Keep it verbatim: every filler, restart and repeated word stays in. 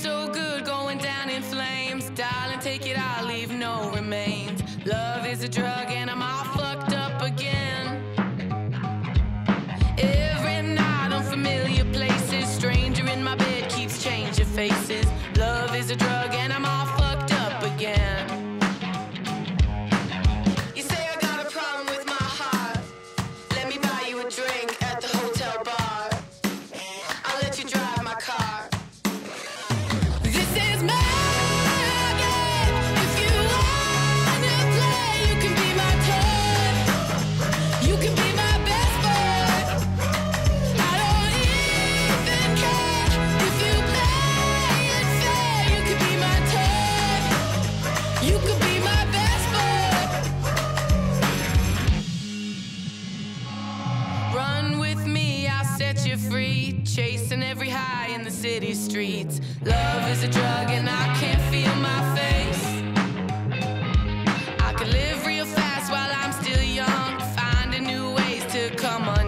so good, going down in flames. Darling, take it, I'll leave no remains. Love is a drug and I'm all fucked up again. Every night on familiar places, stranger in my bed keeps changing faces. Love is a drug and I'm all fucked up again. You say I got a problem with my heart. Let me buy you a drink at the hotel bar. I'll let you drive my car. This is me. You're free, chasing every high in the city streets. Love is a drug and I can't feel my face. I could live real fast while I'm still young, finding new ways to come alive.